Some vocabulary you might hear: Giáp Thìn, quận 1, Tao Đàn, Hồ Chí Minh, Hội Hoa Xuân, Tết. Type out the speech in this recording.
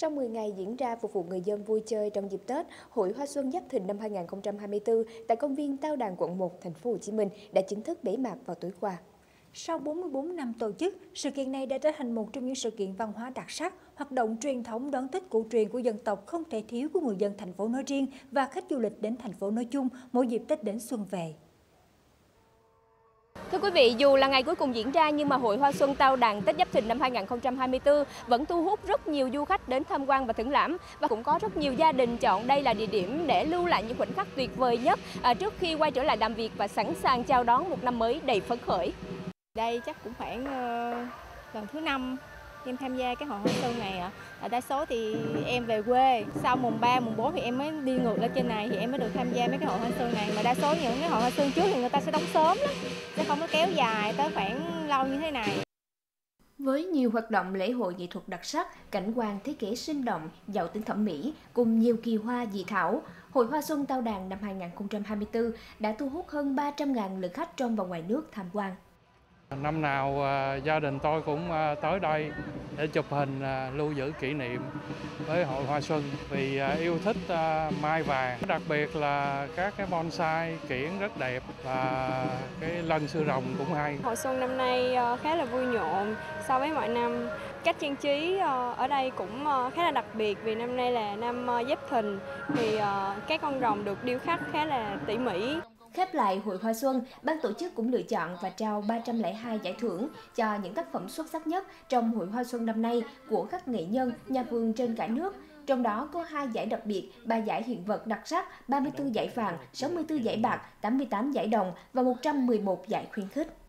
Sau 10 ngày diễn ra phục vụ người dân vui chơi trong dịp Tết, Hội Hoa Xuân Giáp Thìn năm 2024 tại công viên Tao Đàn, quận 1, thành phố Hồ Chí Minh đã chính thức bế mạc vào tối qua. Sau 44 năm tổ chức, sự kiện này đã trở thành một trong những sự kiện văn hóa đặc sắc, hoạt động truyền thống đón Tết cổ truyền của dân tộc không thể thiếu của người dân thành phố nói riêng và khách du lịch đến thành phố nói chung mỗi dịp Tết đến xuân về. Thưa quý vị, dù là ngày cuối cùng diễn ra nhưng mà Hội Hoa Xuân Tao Đàn Tết Giáp Thìn năm 2024 vẫn thu hút rất nhiều du khách đến tham quan và thưởng lãm, và cũng có rất nhiều gia đình chọn đây là địa điểm để lưu lại những khoảnh khắc tuyệt vời nhất trước khi quay trở lại làm việc và sẵn sàng chào đón một năm mới đầy phấn khởi. Đây chắc cũng khoảng lần thứ 5 em tham gia cái Hội Hoa Xuân này ạ. Đa số thì em về quê, sau mùng 3, mùng 4 thì em mới đi ngược lên trên này thì em mới được tham gia mấy cái Hội Hoa Xuân này. Mà đa số những cái Hội Hoa Xuân trước thì người ta sẽ đóng sớm lắm, sẽ không có kéo dài tới khoảng lâu như thế này. Với nhiều hoạt động lễ hội nghệ thuật đặc sắc, cảnh quan thiết kế sinh động, giàu tính thẩm mỹ cùng nhiều kỳ hoa dị thảo, Hội Hoa Xuân Tao Đàn năm 2024 đã thu hút hơn 300.000 lượt khách trong và ngoài nước tham quan. Năm nào gia đình tôi cũng tới đây để chụp hình lưu giữ kỷ niệm với Hội Hoa Xuân vì yêu thích mai vàng, đặc biệt là các cái bonsai kiển rất đẹp và cái lân sư rồng cũng hay. Hội Xuân năm nay khá là vui nhộn so với mọi năm. Cách trang trí ở đây cũng khá là đặc biệt vì năm nay là năm Giáp Thìn thì các con rồng được điêu khắc khá là tỉ mỉ. Khép lại Hội Hoa Xuân, ban tổ chức cũng lựa chọn và trao 302 giải thưởng cho những tác phẩm xuất sắc nhất trong Hội Hoa Xuân năm nay của các nghệ nhân, nhà vườn trên cả nước. Trong đó có 2 giải đặc biệt, 3 giải hiện vật đặc sắc, 34 giải vàng, 64 giải bạc, 88 giải đồng và 111 giải khuyến khích.